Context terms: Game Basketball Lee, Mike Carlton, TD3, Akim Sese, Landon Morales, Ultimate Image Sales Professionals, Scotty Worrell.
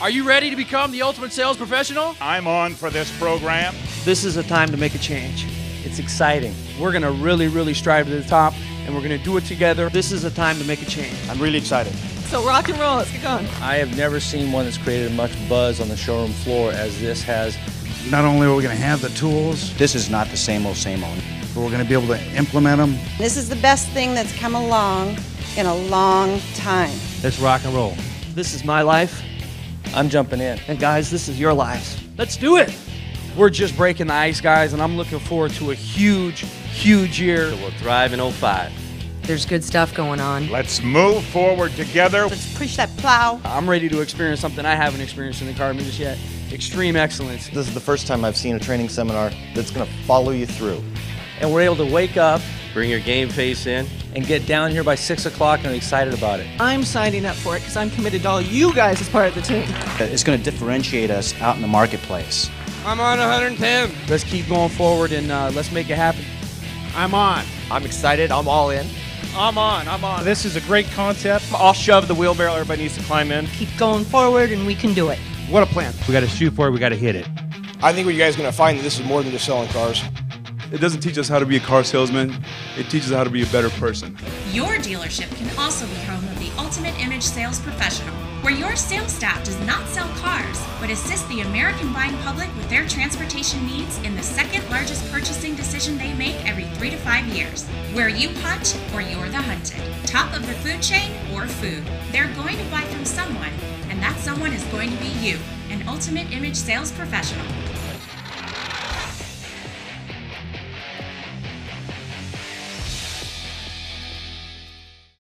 Are you ready to become the ultimate sales professional? I'm on for this program. This is a time to make a change. It's exciting. We're going to really strive to the top, and we're going to do it together. This is a time to make a change. I'm really excited. So rock and roll, let's get going. I have never seen one that's created much buzz on the showroom floor as this has. Not only are we going to have the tools, this is not the same old, but we're going to be able to implement them. This is the best thing that's come along in a long time. Let's rock and roll. This is my life. I'm jumping in. And guys, this is your lives. Let's do it. We're just breaking the ice, guys, and I'm looking forward to a huge year. So we'll thrive in 05. There's good stuff going on. Let's move forward together. Let's push that plow. I'm ready to experience something I haven't experienced in the car business yet. Extreme excellence. This is the first time I've seen a training seminar that's going to follow you through. And we're able to wake up, bring your game face in, and get down here by 6 o'clock and I'm excited about it. I'm signing up for it because I'm committed to all you guys as part of the team. It's going to differentiate us out in the marketplace. I'm on 110. Let's keep going forward and let's make it happen. I'm on. I'm excited. I'm all in. I'm on. I'm on. This is a great concept. I'll shove the wheelbarrow. Everybody needs to climb in. Keep going forward and we can do it. What a plan. We got to shoot for it. We got to hit it. I think what you guys are going to find that this is more than just selling cars. It doesn't teach us how to be a car salesman. It teaches us how to be a better person. Your dealership can also be home of the Ultimate Image Sales Professional, where your sales staff does not sell cars, but assists the American buying public with their transportation needs in the second largest purchasing decision they make every 3 to 5 years. Where you hunt or you're the hunted. Top of the food chain or food. They're going to buy from someone, and that someone is going to be you, an Ultimate Image Sales Professional.